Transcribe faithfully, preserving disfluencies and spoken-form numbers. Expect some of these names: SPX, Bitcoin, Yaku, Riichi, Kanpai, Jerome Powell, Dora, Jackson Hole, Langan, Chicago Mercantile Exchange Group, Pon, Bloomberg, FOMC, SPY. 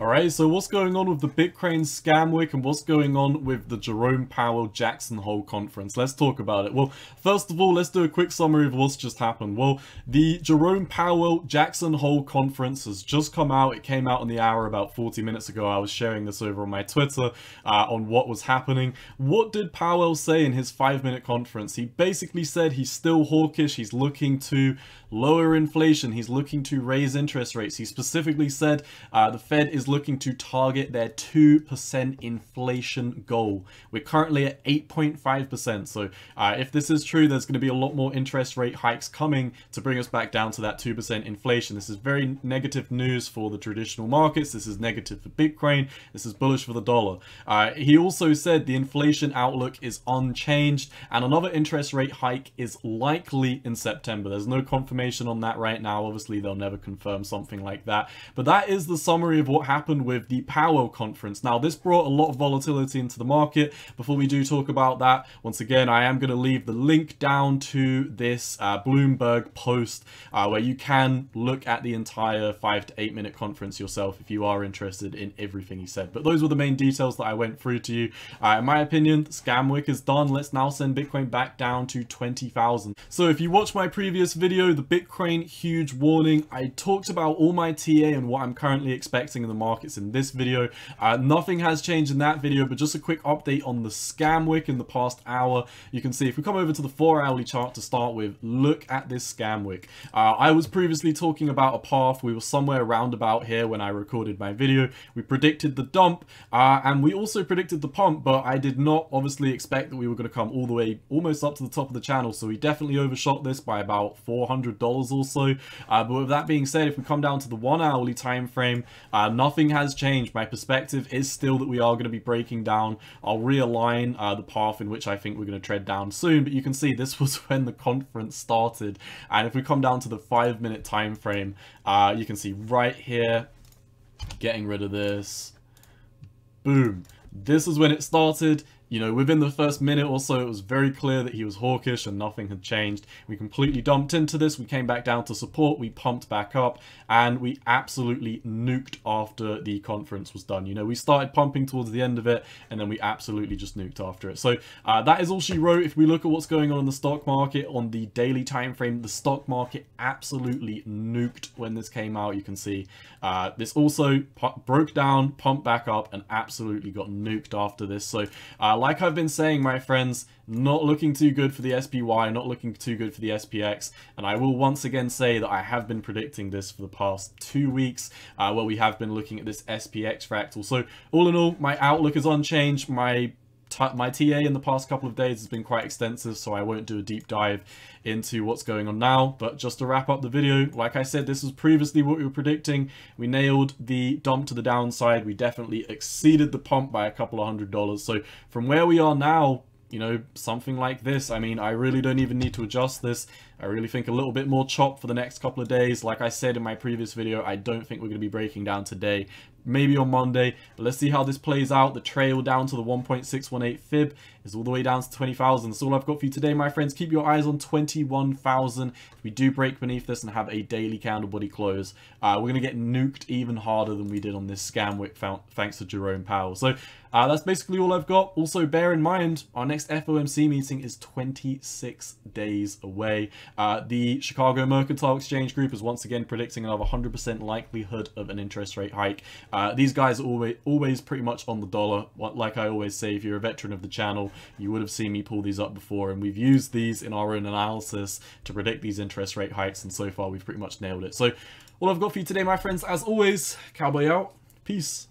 Alright, so what's going on with the Bitcoin scam week and what's going on with the Jerome Powell Jackson Hole conference? Let's talk about it. Well, first of all, let's do a quick summary of what's just happened. Well, the Jerome Powell Jackson Hole conference has just come out. It came out in the hour about forty minutes ago. I was sharing this over on my Twitter uh, on what was happening. What did Powell say in his five-minute conference? He basically said he's still hawkish. He's looking to lower inflation. He's looking to raise interest rates. He specifically said uh, the Fed is looking to target their two percent inflation goal. We're currently at eight point five percent. So uh, if this is true, there's going to be a lot more interest rate hikes coming to bring us back down to that two percent inflation. This is very negative news for the traditional markets. This is negative for Bitcoin. This is bullish for the dollar. Uh, he also said the inflation outlook is unchanged and another interest rate hike is likely in September. There's no confirmation on that right now. Obviously, they'll never confirm something like that. But that is the summary of what happened happened with the Powell conference. Now, this brought a lot of volatility into the market. Before we do talk about that, once again, I am going to leave the link down to this uh, Bloomberg post uh, where you can look at the entire five to eight minute conference yourself if you are interested in everything he said. But those were the main details that I went through to you. Uh, in my opinion, the scam wick is done. Let's now send Bitcoin back down to twenty thousand. So if you watch my previous video, the Bitcoin huge warning, I talked about all my T A and what I'm currently expecting in the market. markets in this video. Uh, nothing has changed in that video, but just a quick update on the scam wick in the past hour. You can see if we come over to the four hourly chart to start with, look at this scam wick. Uh, I was previously talking about a path. We were somewhere around about here when I recorded my video. We predicted the dump uh, and we also predicted the pump, but I did not obviously expect that we were going to come all the way almost up to the top of the channel. So we definitely overshot this by about four hundred dollars or so. Uh, but with that being said, if we come down to the one hourly time frame, uh, nothing Nothing has changed. My perspective is still that we are going to be breaking down. I'll realign uh, the path in which I think we're going to tread down soon. But you can see this was when the conference started. And if we come down to the five minute time frame, uh, you can see right here, getting rid of this. Boom. This is when it started. You know, within the first minute or so, it was very clear that he was hawkish and nothing had changed. We completely dumped into this. We came back down to support. We pumped back up and we absolutely nuked after the conference was done. You know, we started pumping towards the end of it and then we absolutely just nuked after it. So uh, that is all she wrote. If we look at what's going on in the stock market on the daily time frame, the stock market absolutely nuked when this came out. You can see uh, this also broke down, pumped back up and absolutely got nuked after this. So uh, like I've been saying, my friends, not looking too good for the S P Y, not looking too good for the S P X. And I will once again say that I have been predicting this for the past two weeks uh, where we have been looking at this S P X fractal. So all in all, my outlook is unchanged. My My T A in the past couple of days has been quite extensive, so I won't do a deep dive into what's going on now. But just to wrap up the video, like I said, this was previously what we were predicting. We nailed the dump to the downside. We definitely exceeded the pump by a couple of hundred dollars. So from where we are now, you know, something like this, I mean, I really don't even need to adjust this. I really think a little bit more chop for the next couple of days. Like I said in my previous video, I don't think we're going to be breaking down today, maybe on Monday, but let's see how this plays out. The trail down to the one point six one eight fib is all the way down to twenty thousand. That's all I've got for you today, my friends. Keep your eyes on twenty-one thousand. If we do break beneath this and have a daily candle body close, uh, we're going to get nuked even harder than we did on this scam wick thanks to Jerome Powell. So uh, that's basically all I've got. Also, bear in mind, our next F O M C meeting is twenty-six days away. Uh, the Chicago Mercantile Exchange Group is once again predicting another one hundred percent likelihood of an interest rate hike. Uh, these guys are always, always pretty much on the dollar. Like I always say, if you're a veteran of the channel, you would have seen me pull these up before, and we've used these in our own analysis to predict these interest rate hikes, and so far we've pretty much nailed it. So all I've got for you today, my friends, as always, cowboy out. Peace.